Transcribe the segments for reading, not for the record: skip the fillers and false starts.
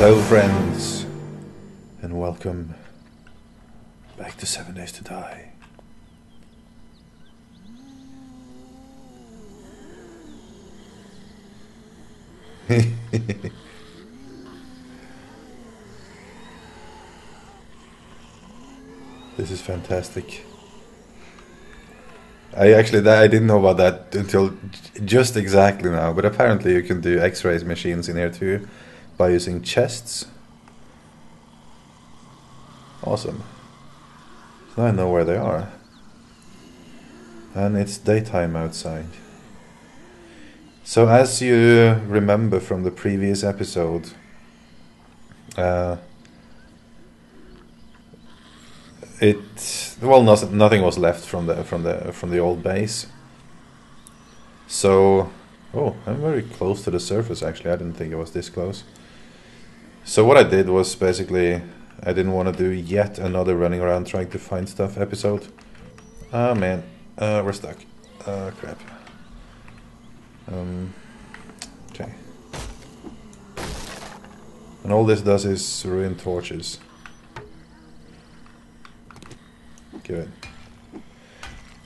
Hello friends, and welcome back to 7 Days to Die. This is fantastic. I didn't know about that until just exactly now, but apparently you can do x-rays machines in here too. By using chests. Awesome. So now I know where they are. And it's daytime outside. So as you remember from the previous episode, nothing was left from the old base. So, oh, I'm very close to the surface actually. I didn't think it was this close. So what I did was basically, I didn't want to do yet another running around trying to find stuff episode. Ah, man, we're stuck. Crap. Okay. And all this does is ruin torches. Good.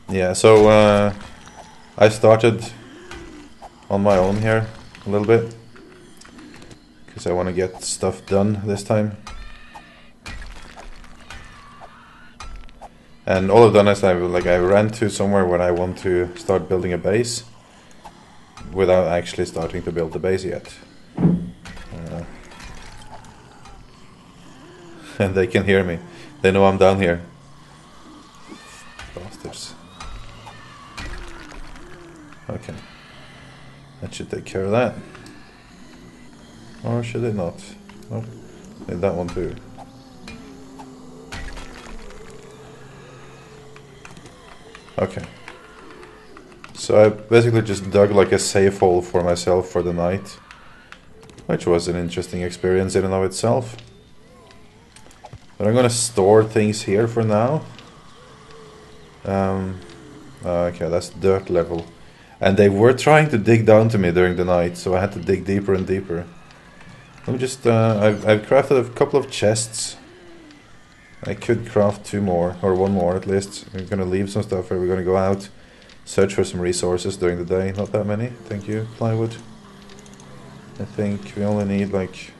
Yeah, so I started on my own here a little bit. Because I want to get stuff done this time. And all I've done is I ran to somewhere when I want to start building a base without actually starting to build the base yet. And they can hear me. They know I'm down here. Bastards. Okay. That should take care of that. Or should it not? Nope. Need that one too. Okay. So I basically just dug like a safe hole for myself for the night. Which was an interesting experience in and of itself. But I'm gonna store things here for now. Okay, that's dirt level. And they were trying to dig down to me during the night, so I had to dig deeper and deeper. Let me just, I've crafted a couple of chests. I could craft two more, or one more at least. I'm gonna leave some stuff here, we're gonna go out, search for some resources during the day. Not that many, thank you, plywood. I think we only need like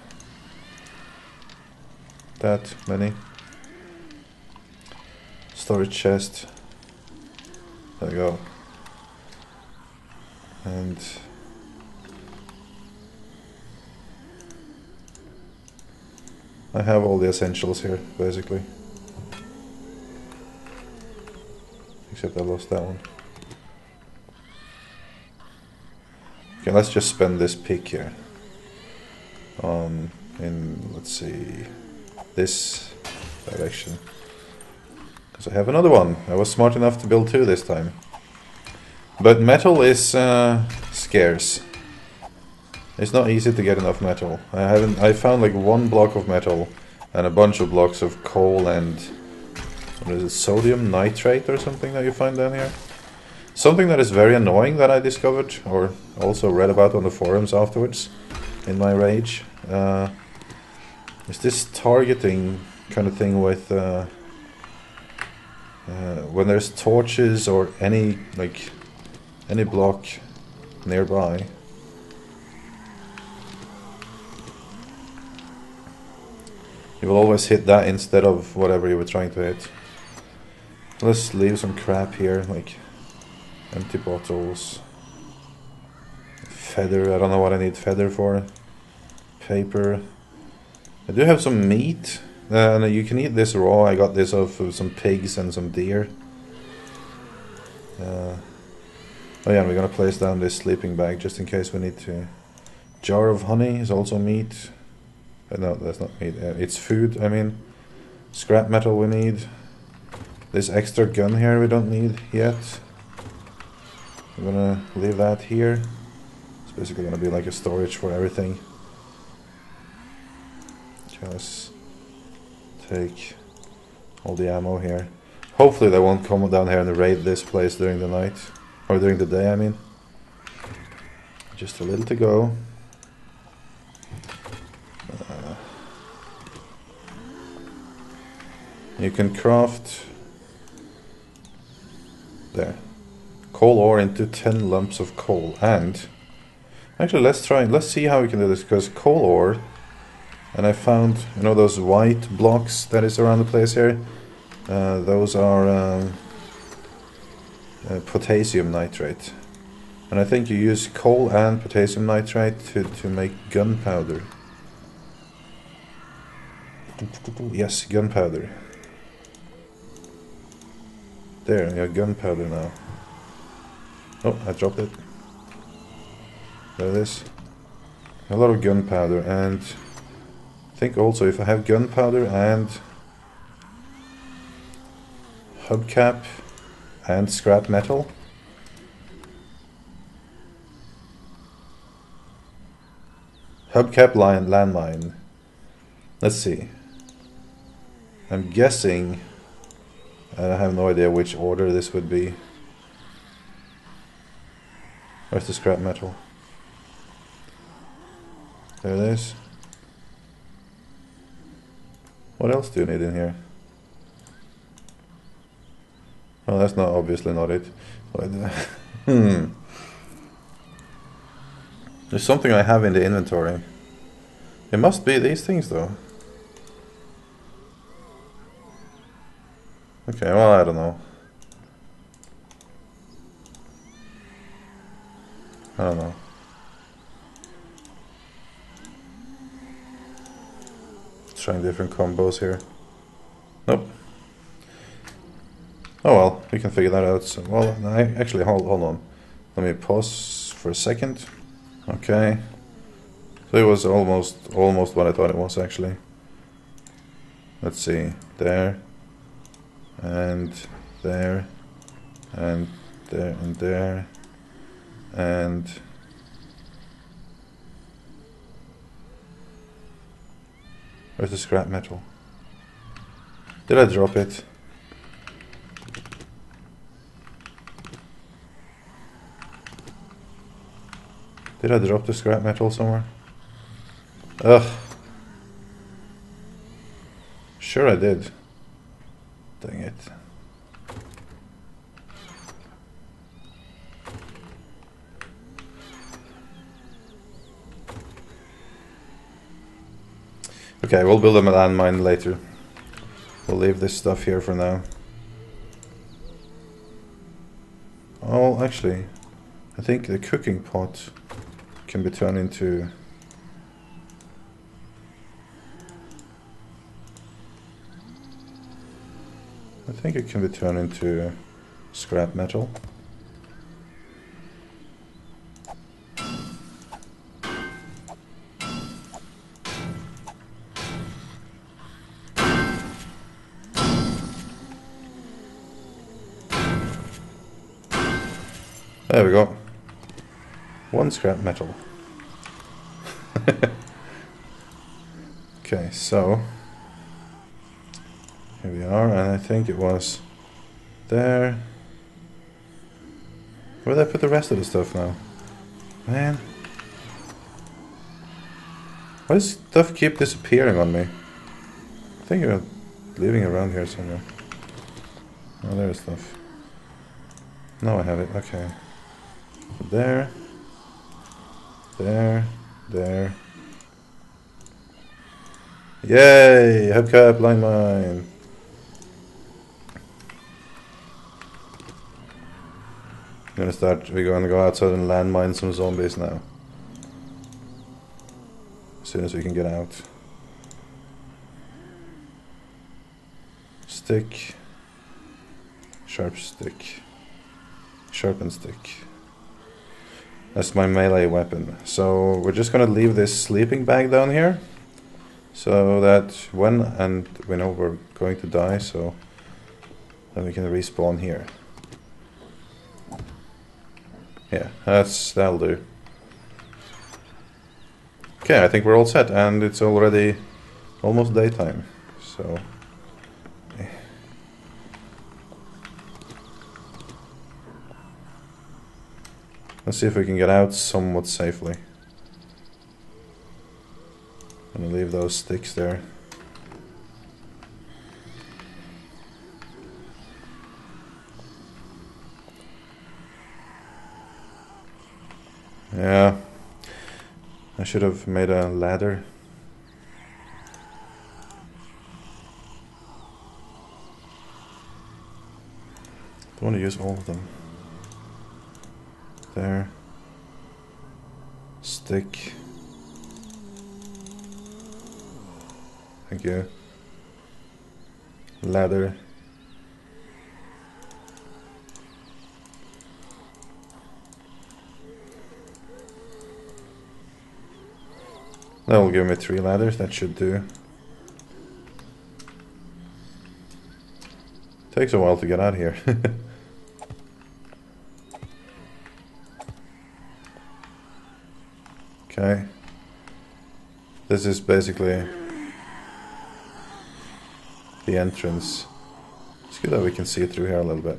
that many. Storage chest. There we go. And I have all the essentials here, basically. Except I lost that one. Okay, let's just spend this pick here. Let's see, this direction. Because I have another one. I was smart enough to build two this time. But metal is scarce. It's not easy to get enough metal. I found like one block of metal and a bunch of blocks of coal and what is it, sodium nitrate or something that you find down here. Something that is very annoying that I discovered or also read about on the forums afterwards in my rage. Is this targeting kind of thing with when there's torches or any block nearby. You will always hit that instead of whatever you were trying to hit. Let's leave some crap here, like empty bottles. Feather, I don't know what I need feather for. Paper. I do have some meat. No, you can eat this raw. I got this off of some pigs and some deer. Oh yeah, we're gonna place down this sleeping bag just in case we need to. Jar of honey is also meat. No, that's not meat. It's food, I mean. Scrap metal we need. This extra gun here we don't need yet. I'm gonna leave that here. It's basically gonna be like a storage for everything. Just take all the ammo here. Hopefully they won't come down here and raid this place during the night. Or during the day, I mean. Just a little to go. You can craft there coal ore into 10 lumps of coal, and actually let's see how we can do this, because coal ore, and I found, you know, those white blocks that is around the place here, those are potassium nitrate, and I think you use coal and potassium nitrate to make gunpowder. Yes, gunpowder. There, we have gunpowder now. Oh, I dropped it. There it is. A lot of gunpowder, and I think also if I have gunpowder and hubcap and scrap metal, hubcap landmine. Let's see. I'm guessing, and I have no idea which order this would be. Where's the scrap metal? There it is. What else do you need in here? Well, that's not obviously not it. There's something I have in the inventory. It must be these things though. Okay, well, I don't know. Trying different combos here. Nope. Oh well, we can figure that out. So, well, no, actually, hold on. Let me pause for a second. Okay. So it was almost what I thought it was, actually. Let's see. There. And there. And there. And there. And where's the scrap metal? Did I drop it? Did I drop the scrap metal somewhere? Ugh. Sure I did. Dang it. Okay, we'll build a landmine later. We'll leave this stuff here for now. Oh, actually, I think the cooking pot can be turned into... I think it can be turned into scrap metal. There we go. One scrap metal. Okay, so here we are, and I think it was there. Where did I put the rest of the stuff now? Man. Why does stuff keep disappearing on me? I think you're leaving around here somewhere. Oh, there's stuff. Now I have it, okay. There, there, there. Yay! Hubcap landmine. We're gonna go outside and landmine some zombies now. As soon as we can get out. Stick. Sharp stick. Sharpen stick. That's my melee weapon. So we're just gonna leave this sleeping bag down here, so that we know we're going to die, so then we can respawn here. Yeah, that'll do. Okay, I think we're all set, and it's already almost daytime. So let's see if we can get out somewhat safely. I'm gonna leave those sticks there. Yeah. I should have made a ladder. Don't want to use all of them. There. Stick. Thank you. Ladder. That'll give me 3 ladders, that should do. Takes a while to get out of here. Okay. This is basically the entrance. It's good that we can see through here a little bit.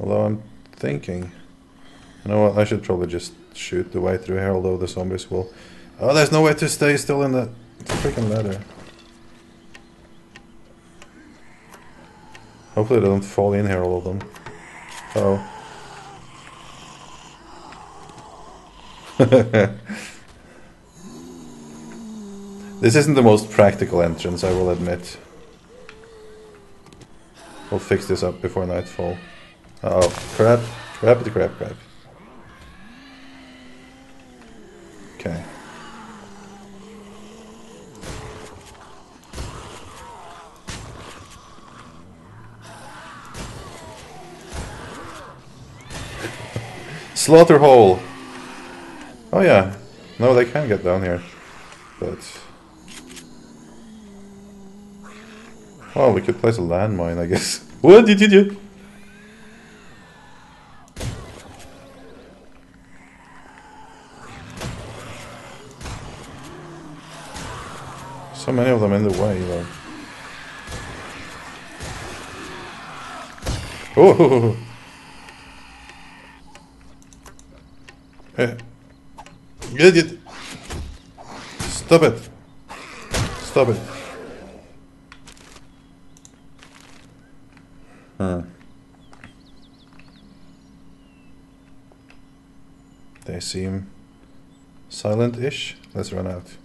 Although I'm thinking, you know what, I should probably just shoot the way through here, although the zombies will... Oh, there's no way to stay still in that freaking ladder. Hopefully they don't fall in here, all of them. Oh. This isn't the most practical entrance, I will admit. We'll fix this up before nightfall. Oh, crap. Crap. Okay. Slaughter hole! Oh yeah. No, they can get down here. But... Oh, we could place a landmine, I guess. What did you do? So many of them in the way, though. Oh! Get it! Stop it! Stop it! They seem silent-ish. Let's run out.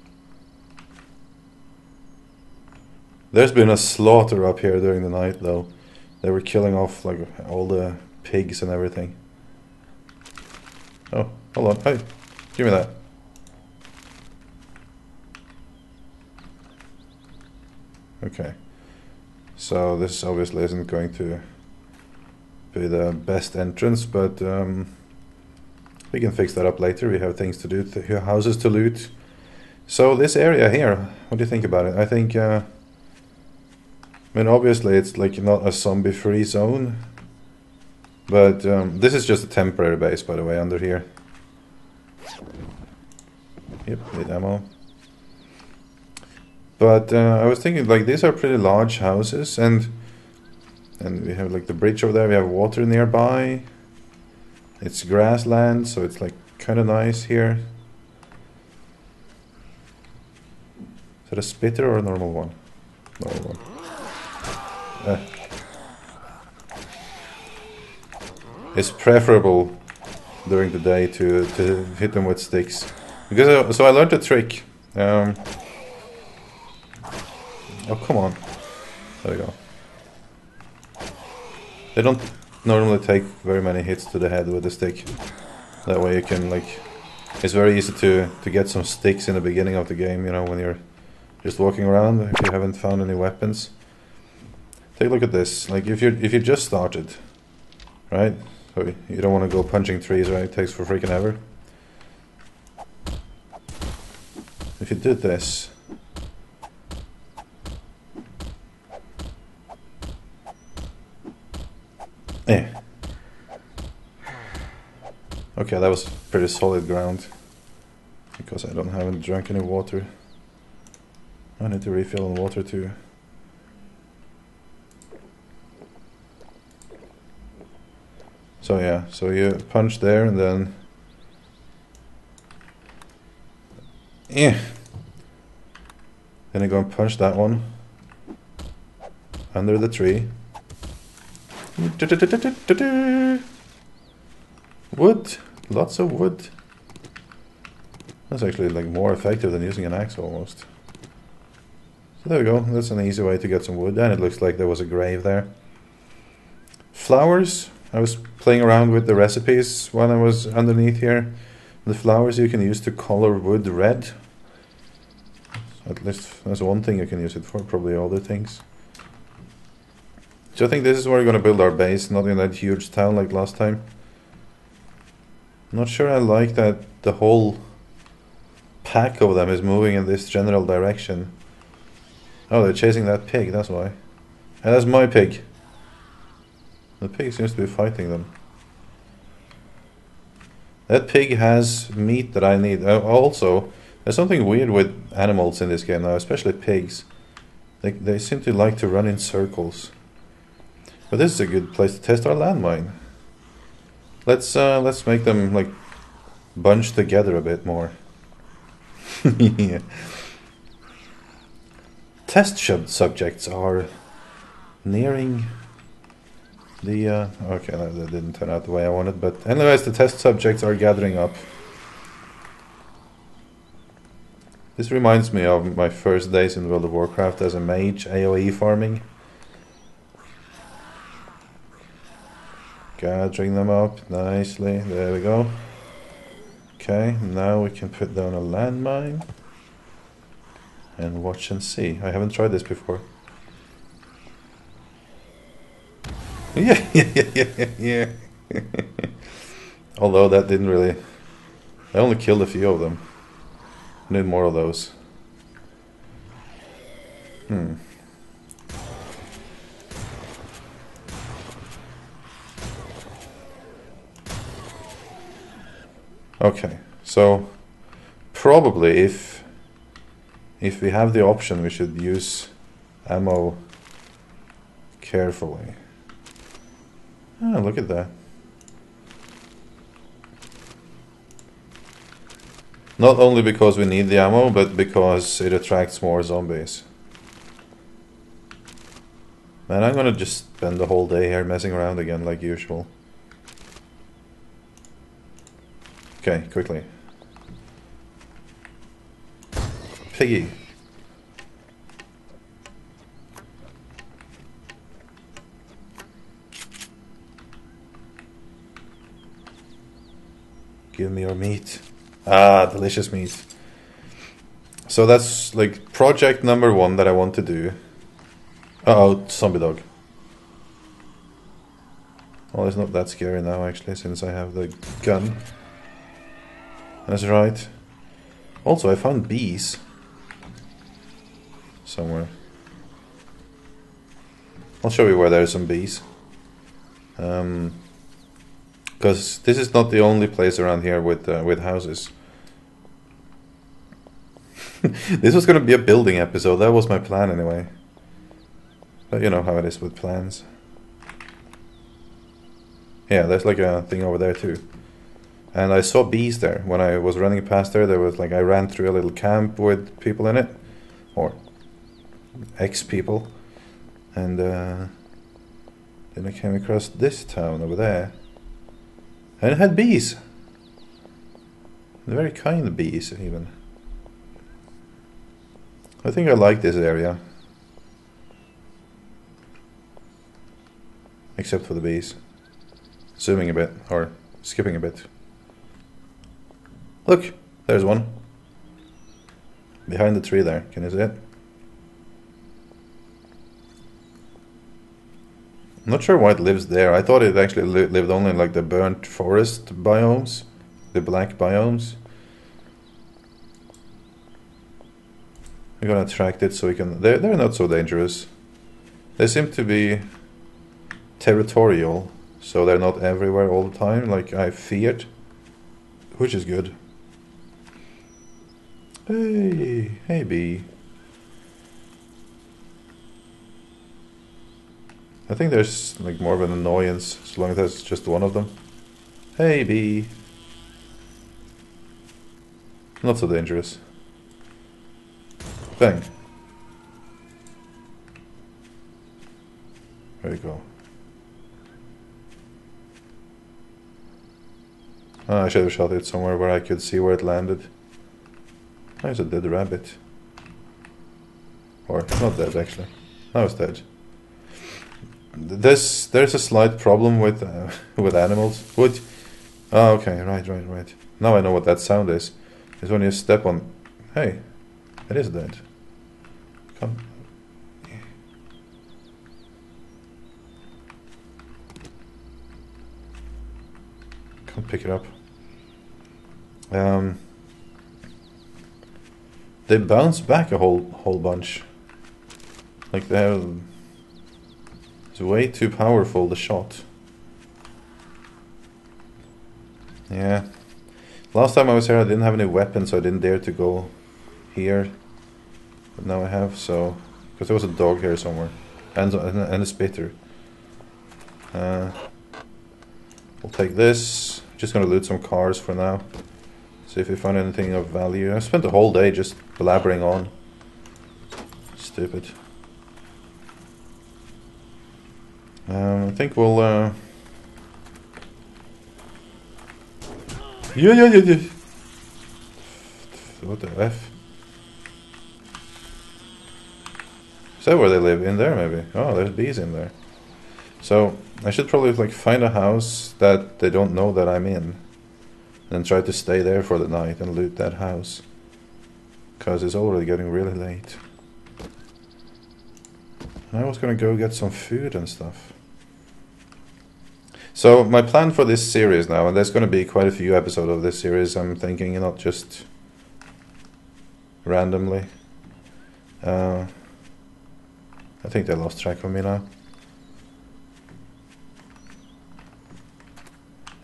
There's been a slaughter up here during the night, though. They were killing off like all the pigs and everything. Oh, hold on. Hey, give me that. Okay. So this obviously isn't going to be the best entrance, but we can fix that up later. We have things to do, houses to loot. So this area here, what do you think about it? I think... I mean, obviously it's like not a zombie-free zone, but this is just a temporary base, by the way, under here. Yep, need ammo. But I was thinking, like, these are pretty large houses, and we have like the bridge over there, we have water nearby. It's grassland, so it's like kind of nice here. Is that a spitter or a normal one? Normal one. It's preferable during the day to hit them with sticks, because so I learned a trick. Oh, come on, there we go. They don't normally take very many hits to the head with the stick. That way you can, like, it's very easy to get some sticks in the beginning of the game, you know, when you're just walking around if you haven't found any weapons. Take a look at this. Like, if you just started, right? So you don't want to go punching trees, right? It takes for freaking ever. If you did this, yeah. Okay, that was pretty solid ground. Because I haven't drunk any water. I need to refill on water too. So yeah, so you punch there and then... Yeah. Then you go and punch that one. Under the tree. Wood. Lots of wood. That's actually like more effective than using an axe almost. So there we go. That's an easy way to get some wood. And it looks like there was a grave there. Flowers. I was playing around with the recipes while I was underneath here. The flowers you can use to color wood red. At least that's one thing you can use it for, probably other things. So I think this is where we're going to build our base, not in that huge town like last time. I'm not sure I like that the whole pack of them is moving in this general direction. Oh, they're chasing that pig, that's why. And that's my pig. The pig seems to be fighting them. That pig has meat that I need. Also, there's something weird with animals in this game now, especially pigs. They seem to like to run in circles. But this is a good place to test our landmine. Let's make them like bunch together a bit more. Yeah. Test subjects are nearing the okay, that didn't turn out the way I wanted, but anyways, the test subjects are gathering up. This reminds me of my first days in World of Warcraft as a mage, AoE farming. Gathering them up nicely, there we go. Okay, now we can put down a landmine and watch and see. I haven't tried this before. Yeah. Although that didn't really... I only killed a few of them. I need more of those. Okay, so probably if we have the option, we should use ammo carefully. Ah, look at that. Not only because we need the ammo, but because it attracts more zombies. Man, I'm gonna just spend the whole day here messing around again like usual. Okay, quickly. Piggy. Give me your meat. Ah, delicious meat. So that's like project number one that I want to do. Uh-oh, zombie dog. Well, it's not that scary now actually, since I have the gun. That's right. Also, I found bees somewhere. I'll show you where there are some bees. Because this is not the only place around here with houses. This was going to be a building episode. That was my plan anyway. But you know how it is with plans. Yeah, there's like a thing over there too. And I saw bees there. When I was running past there, I ran through a little camp with people in it. Or ex-people. And then I came across this town over there. And it had bees. Very kind bees, even. I think I like this area. Except for the bees. Zooming a bit, or skipping a bit. Look, there's one. Behind the tree there, can you see it? I'm not sure why it lives there. I thought it actually lived only in like the burnt forest biomes, the black biomes. We're gonna attract it so we can... They're not so dangerous. They seem to be territorial, so they're not everywhere all the time, like I feared. Which is good. Hey, hey bee. I think there's like more of an annoyance as long as there's just one of them. Hey bee. Not so dangerous. Bang. There you go. Oh, I should have shot it somewhere where I could see where it landed. Oh, it's a dead rabbit. Or, not dead actually. Now it's dead. There's a slight problem with animals. Wood. Oh, okay, right. Now I know what that sound is. It's when you step on... Hey, it is dead. Come. Come pick it up. They bounce back a whole bunch. Like they're... It's way too powerful, the shot. Yeah. Last time I was here I didn't have any weapons, so I didn't dare to go here. But now I have, so... Because there was a dog here somewhere. And a spitter. We'll take this. Just gonna loot some cars for now. See if we find anything of value. I spent the whole day just blabbering on. Stupid. I think we'll, Yeah. What the F? Is that where they live? In there, maybe? Oh, there's bees in there. So, I should probably, like, find a house that they don't know that I'm in. And try to stay there for the night and loot that house. Because it's already getting really late. And I was gonna go get some food and stuff. So my plan for this series now, and there's going to be quite a few episodes of this series, I'm thinking, not just randomly. I think they lost track of me now.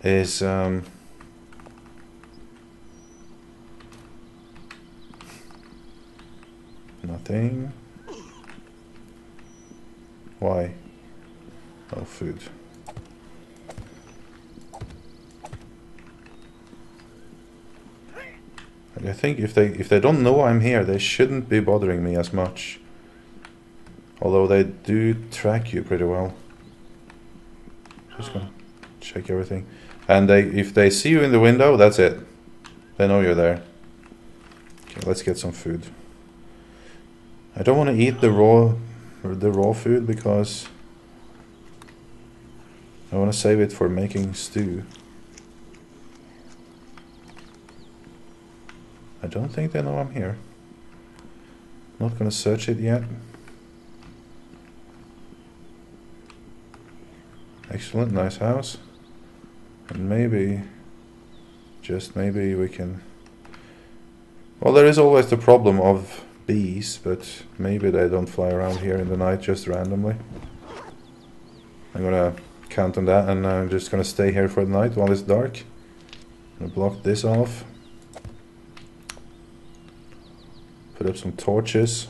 Is nothing. Why? No food. I think if they don't know I'm here, they shouldn't be bothering me as much. Although they do track you pretty well. Just gonna check everything. And if they see you in the window, that's it. They know you're there. Okay, let's get some food. I don't want to eat the raw food because I want to save it for making stew. I don't think they know I'm here. I'm not gonna search it yet. Excellent, nice house. And maybe, just maybe we can... Well, there is always the problem of bees, but maybe they don't fly around here in the night just randomly. I'm gonna count on that, and I'm just gonna stay here for the night while it's dark. I'm gonna block this off. Put up some torches,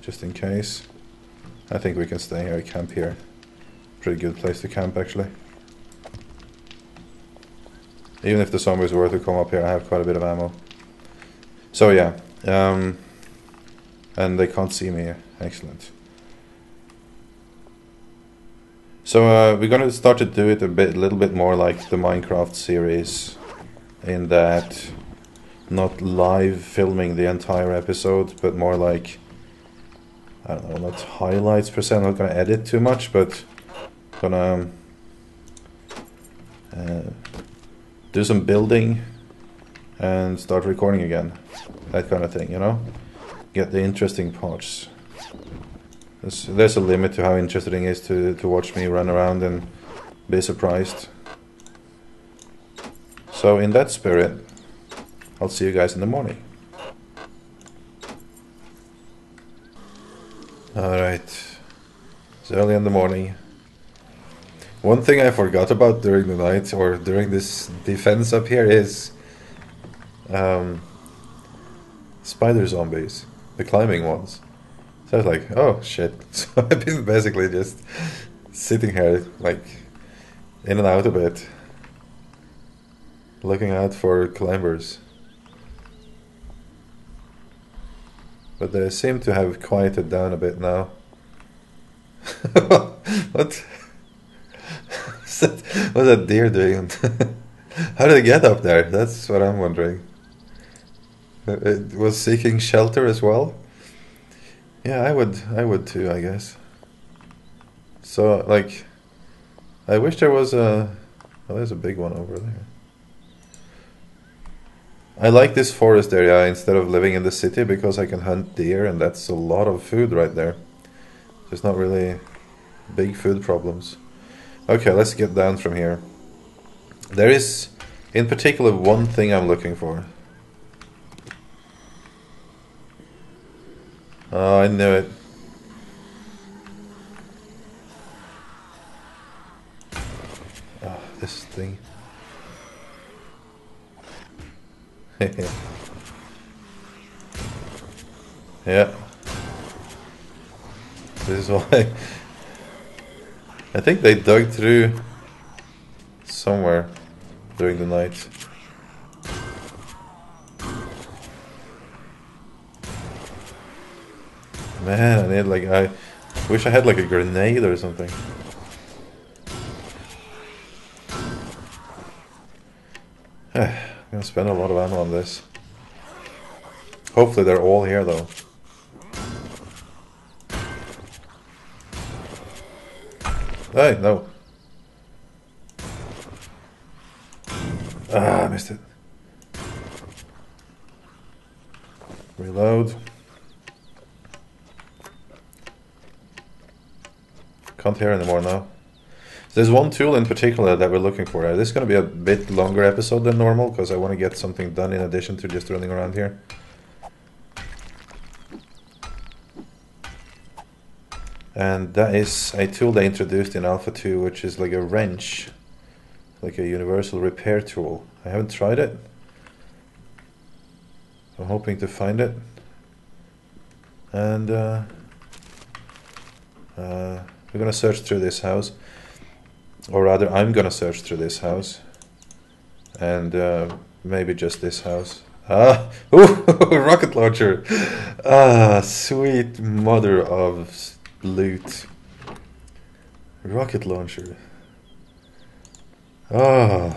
just in case. I think we can stay here, camp here. Pretty good place to camp, actually. Even if the zombies were to come up here, I have quite a bit of ammo. So yeah, and they can't see me. Excellent. So we're gonna start to do it a little bit more like the Minecraft series, in that. Not live filming the entire episode, but more like, I don't know, not highlights per se. I'm not gonna edit too much, but gonna do some building and start recording again, that kind of thing, you know. Get the interesting parts. There's a limit to how interesting it is to watch me run around and be surprised. So in that spirit, I'll see you guys in the morning. Alright. It's early in the morning. One thing I forgot about during the night, or during this defense up here, is... spider zombies. The climbing ones. So I was like, oh shit. So I've been basically just sitting here, like, in and out a bit. Looking out for climbers. But they seem to have quieted down a bit now. What? What's that deer doing? How did it get up there? That's what I'm wondering. It was seeking shelter as well? Yeah, I would too, I guess. So, like, I wish there was a... Well, there's a big one over there. I like this forest area instead of living in the city because I can hunt deer, and that's a lot of food right there. There's not really big food problems. Okay, let's get down from here. There is, in particular, one thing I'm looking for. Oh, I knew it. Oh, this thing. Yeah. This is why. I think they dug through somewhere during the night. Man, I need like, I wish I had like a grenade or something. I'm gonna spend a lot of ammo on this. Hopefully they're all here though. Hey, no. Ah, I missed it. Reload. Can't hear anymore now. There's one tool in particular that we're looking for. This is going to be a bit longer episode than normal because I want to get something done in addition to just running around here. And that is a tool they introduced in Alpha 2, which is like a wrench, like a universal repair tool. I haven't tried it. I'm hoping to find it. And we're gonna search through this house, or rather I'm gonna search through this house, and maybe just this house. Ah, ooh, rocket launcher! Ah, sweet mother of loot. Rocket launcher. Ah,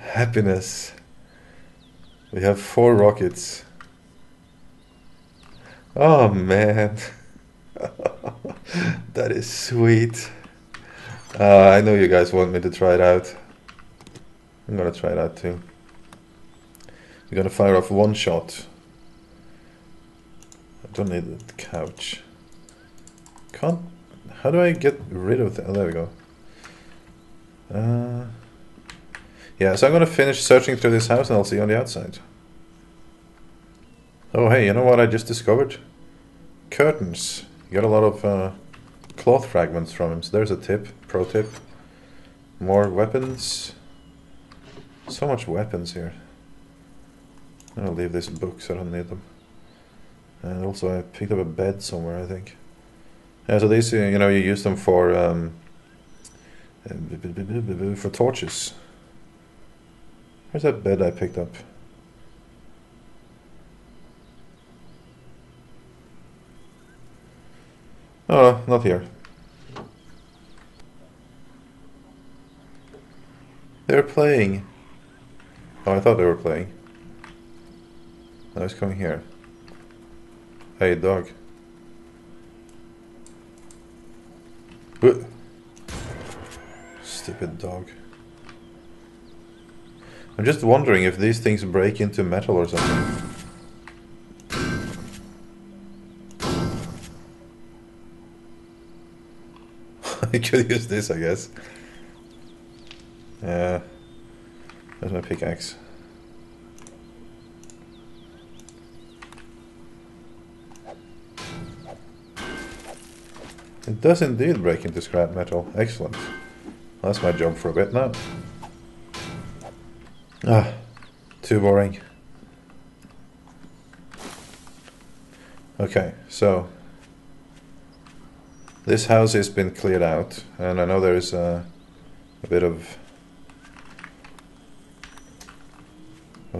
happiness. We have 4 rockets. Oh man. That is sweet. I know you guys want me to try it out. I'm gonna try it out too. You're gonna fire off 1 shot. I don't need the couch. Can't. How do I get rid of that? Oh, there we go. Yeah, so I'm gonna finish searching through this house and I'll see you on the outside. Oh hey, you know what I just discovered? Curtains. You got a lot of cloth fragments from him, so there's a tip, pro tip. More weapons. So much weapons here. I'm gonna leave these books, I don't need them. And also I picked up a bed somewhere, I think. Yeah, so these, you know, you use them for torches. Where's that bed I picked up? Oh, not here. They're playing. Oh, I thought they were playing. Now it's coming here. Hey, dog. Whoa. Stupid dog. I'm just wondering if these things break into metal or something. I could use this, I guess. Yeah. There's my pickaxe. It does indeed break into scrap metal. Excellent. That's my job for a bit now. Ah, too boring. Okay, so... this house has been cleared out, and I know there is a bit of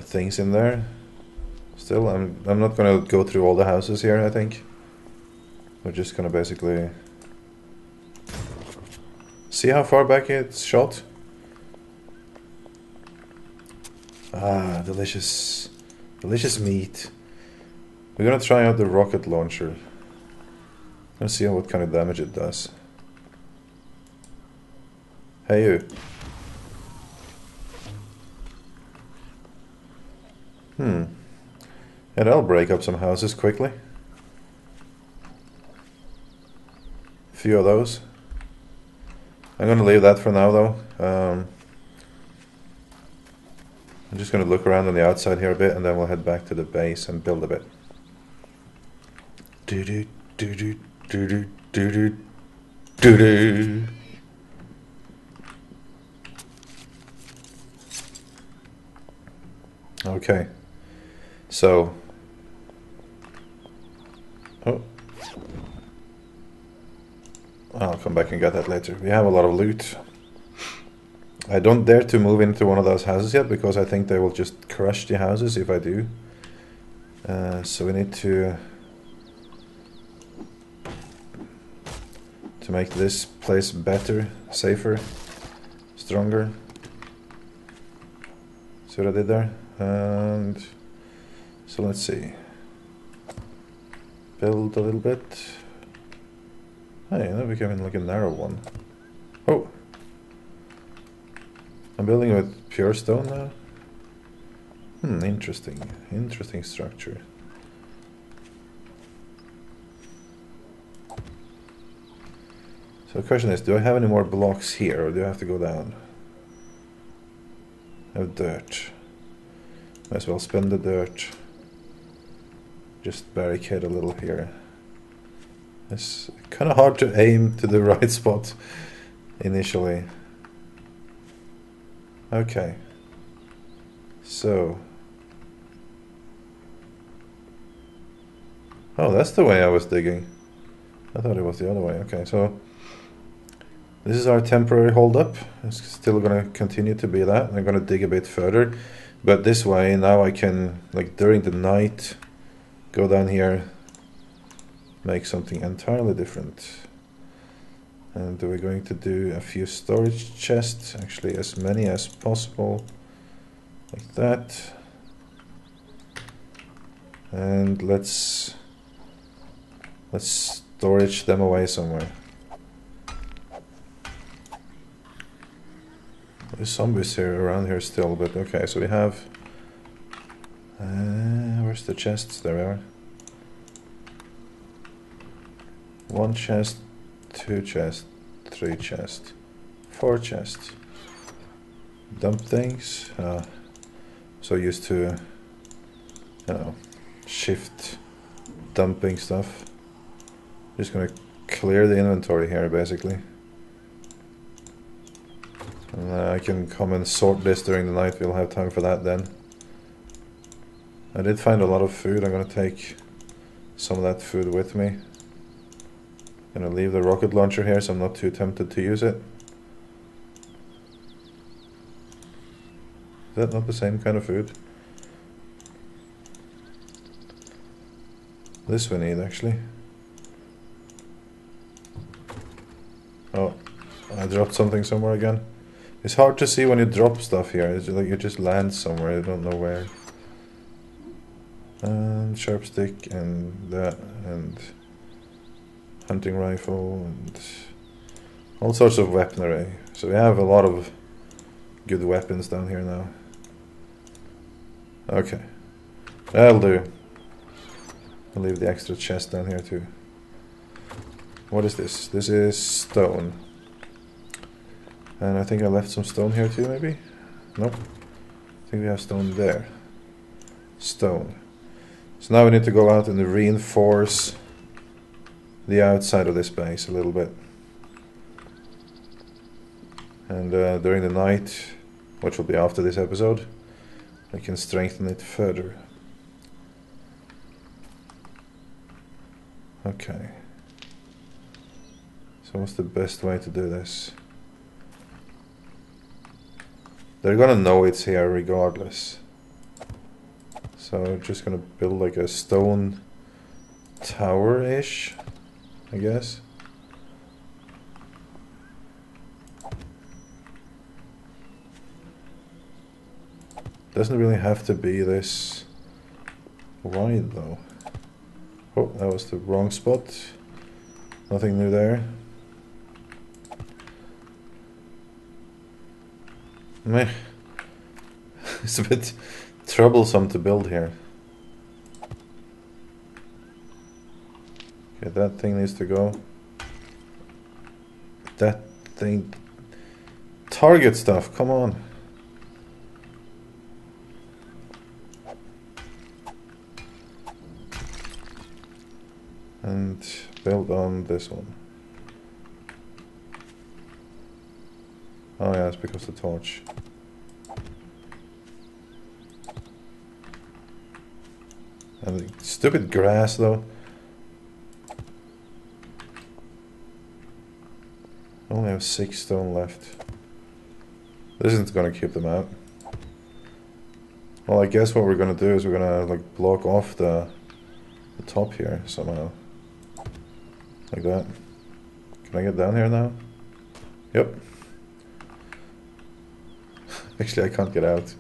things in there. Still, I'm not gonna go through all the houses here. I think we're just gonna basically See how far back it's shot? Ah, delicious. Delicious meat. We're gonna try out the rocket launcher. Let's see what kind of damage it does. Hey you. Yeah, that'll break up some houses quickly. A few of those. I'm gonna leave that for now though. I'm just gonna look around on the outside here a bit and then we'll head back to the base and build a bit. Okay. So. Oh. I'll come back and get that later. We have a lot of loot. I don't dare to move into one of those houses yet because I think they will just crush the houses if I do. So we need to make this place better, safer, stronger. See what I did there? And so let's see. Build a little bit. Hey, that became like a narrow one. Oh! I'm building with pure stone now. Interesting. Interesting structure. So the question is, do I have any more blocks here or do I have to go down? I have dirt. Might as well spend the dirt. Just barricade a little here. It's kind of hard to aim to the right spot initially. Okay. So. Oh, that's the way I was digging. I thought it was the other way. Okay, so. This is our temporary holdup. It's still going to continue to be that. I'm going to dig a bit further. But this way, now I can, like during the night, go down here, make something entirely different. And we're going to do a few storage chests, actually as many as possible, like that. And let's storage them away somewhere. There's zombies here around here still, but okay, so we have where's the chests? There we are. One chest, two chests, three chests, four chests. Dump things. So used to shift dumping stuff. Just gonna clear the inventory here basically. And I can come and sort this during the night. We'll have time for that then. I did find a lot of food. I'm going to take some of that food with me. I'm going to leave the rocket launcher here so I'm not too tempted to use it. Is that not the same kind of food? This we need actually. Oh, I dropped something somewhere again. It's hard to see when you drop stuff here. It's like you just land somewhere, you don't know where. And sharp stick and that and hunting rifle and all sorts of weaponry. So we have a lot of good weapons down here now. Okay. That'll do. I'll leave the extra chest down here too. What is this? This is stone. And I think I left some stone here too, maybe? Nope. I think we have stone there. Stone. So now we need to go out and reinforce the outside of this base a little bit. And during the night, which will be after this episode, we can strengthen it further. Okay. So what's the best way to do this? They're gonna know it's here regardless. So I'm just gonna build like a stone tower-ish, I guess. Doesn't really have to be this wide though. Oh, that was the wrong spot. Nothing new there. Meh. It's a bit troublesome to build here. Okay, that thing needs to go. That thing... Target stuff, come on! And build on this one. Oh yeah, it's because the torch. And the stupid grass though. I only have 6 stone left. This isn't gonna keep them out. Well, I guess what we're gonna do is we're gonna like block off the top here somehow. Like that. Can I get down here now? Yep. Actually, I can't get out.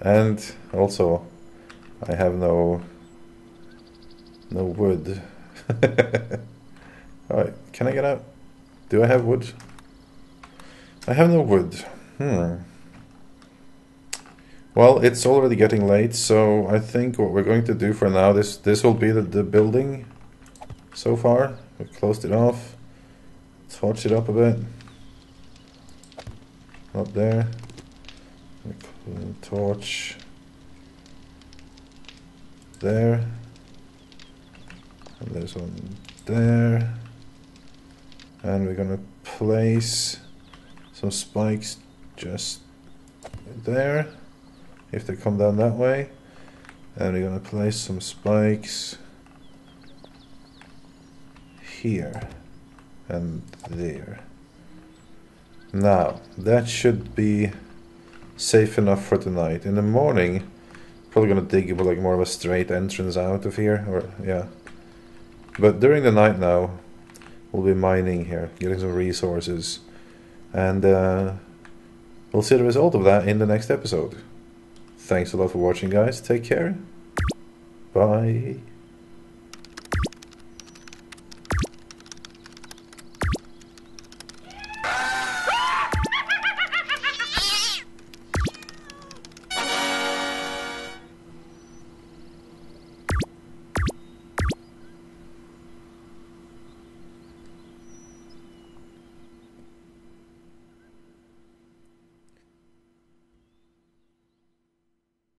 And also, I have no wood. Alright, can I get out? Do I have wood? I have no wood. Well, it's already getting late, so I think what we're going to do for now, this will be the building so far. We closed it off. Torch it up a bit. Up there. Torch. There. And there's one there. And we're gonna place some spikes just there, if they come down that way. And we're gonna place some spikes here and there. Now, that should be safe enough for tonight. In the morning, probably gonna dig like more of a straight entrance out of here, or yeah. But during the night now, we'll be mining here, getting some resources. And we'll see the result of that in the next episode. Thanks a lot for watching, guys. Take care. Bye.